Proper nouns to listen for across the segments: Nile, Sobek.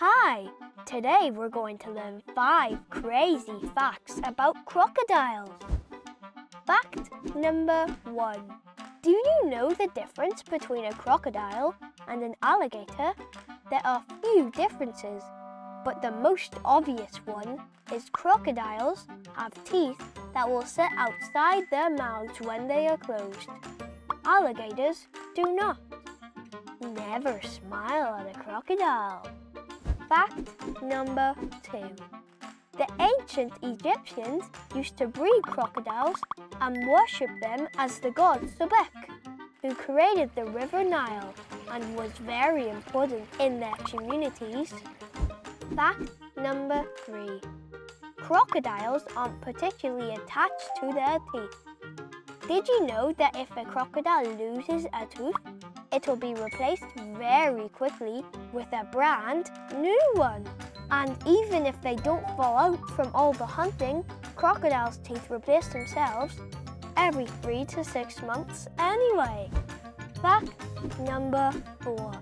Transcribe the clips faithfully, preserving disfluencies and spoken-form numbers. Hi! Today we're going to learn five crazy facts about crocodiles. Fact number one. Do you know the difference between a crocodile and an alligator? There are few differences, but the most obvious one is crocodiles have teeth that will sit outside their mouths when they are closed. Alligators do not. Never smile at a crocodile. Fact number two. The ancient Egyptians used to breed crocodiles and worship them as the god Sobek, who created the River Nile and was very important in their communities. Fact number three. Crocodiles aren't particularly attached to their teeth. Did you know that if a crocodile loses a tooth, it will be replaced very quickly with a brand new one? And even if they don't fall out from all the hunting, crocodiles' teeth replace themselves every three to six months anyway. Fact number four.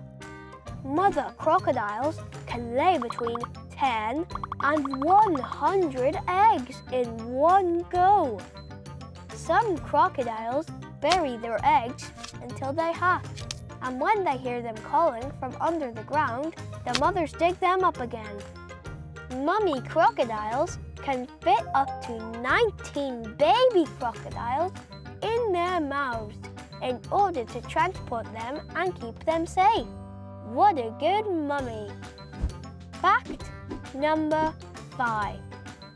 Mother crocodiles can lay between ten and one hundred eggs in one go. Some crocodiles bury their eggs until they hatch, and when they hear them calling from under the ground, the mothers dig them up again. Mummy crocodiles can fit up to nineteen baby crocodiles in their mouths in order to transport them and keep them safe. What a good mummy! Fact number five.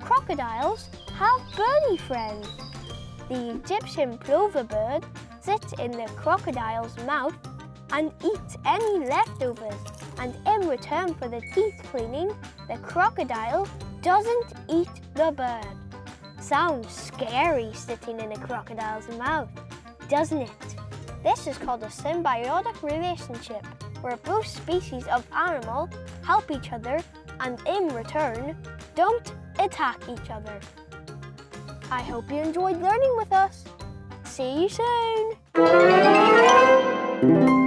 Crocodiles have birdie friends. The Egyptian plover bird sits in the crocodile's mouth and eats any leftovers, and in return for the teeth cleaning, the crocodile doesn't eat the bird. Sounds scary sitting in a crocodile's mouth, doesn't it? This is called a symbiotic relationship, where both species of animal help each other and in return don't attack each other. I hope you enjoyed learning with us. See you soon!